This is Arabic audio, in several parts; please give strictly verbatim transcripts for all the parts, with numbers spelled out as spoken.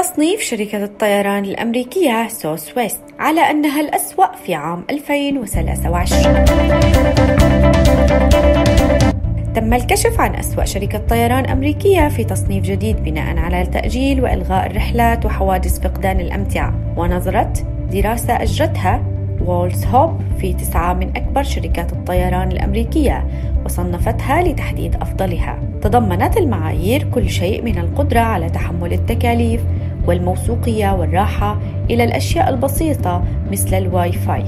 تصنيف شركة الطيران الأمريكية سوس ويست على أنها الأسوأ في عام ألفين وثلاثة وعشرين. تم الكشف عن أسوأ شركة طيران أمريكية في تصنيف جديد بناء على تأجيل وإلغاء الرحلات وحوادث فقدان الأمتعة. ونظرت دراسة أجرتها وولت هوب في تسعة من أكبر شركات الطيران الأمريكية وصنفتها لتحديد أفضلها. تضمنت المعايير كل شيء من القدرة على تحمل التكاليف والموثوقية والراحة إلى الأشياء البسيطة مثل الواي فاي.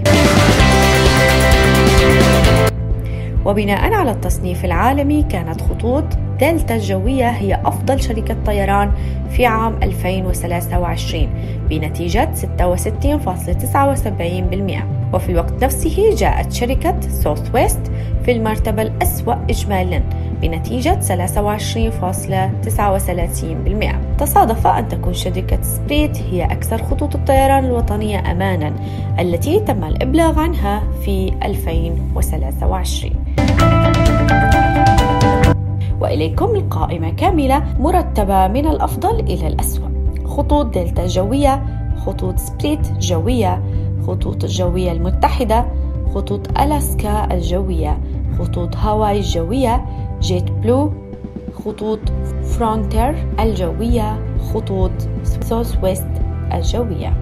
وبناء على التصنيف العالمي، كانت خطوط دلتا الجوية هي أفضل شركة طيران في عام ألفين وثلاثة وعشرين بنتيجة ستة وستين فاصلة تسعة وسبعين بالمئة. وفي الوقت نفسه جاءت شركة سوس ويست في المرتبة الأسوأ إجمالاً بنتيجة ثلاثة وعشرين فاصلة تسعة وثلاثين بالمئة. تصادف أن تكون شركة سبريت هي أكثر خطوط الطيران الوطنية أماناً التي تم الإبلاغ عنها في ألفين وثلاثة وعشرين. وإليكم القائمة كاملة مرتبة من الأفضل إلى الأسوأ: خطوط دلتا جوية، خطوط سبريت جوية، خطوط الجوية المتحدة، خطوط ألاسكا الجوية، خطوط هاواي الجوية، جيت بلو، خطوط فرونتير الجوية، خطوط سوس ويست الجوية.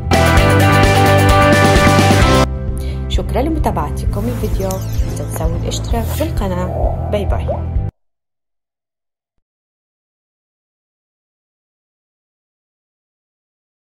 شكرا لمتابعتكم الفيديو، لا تنسوا الاشتراك في القناة. باي باي.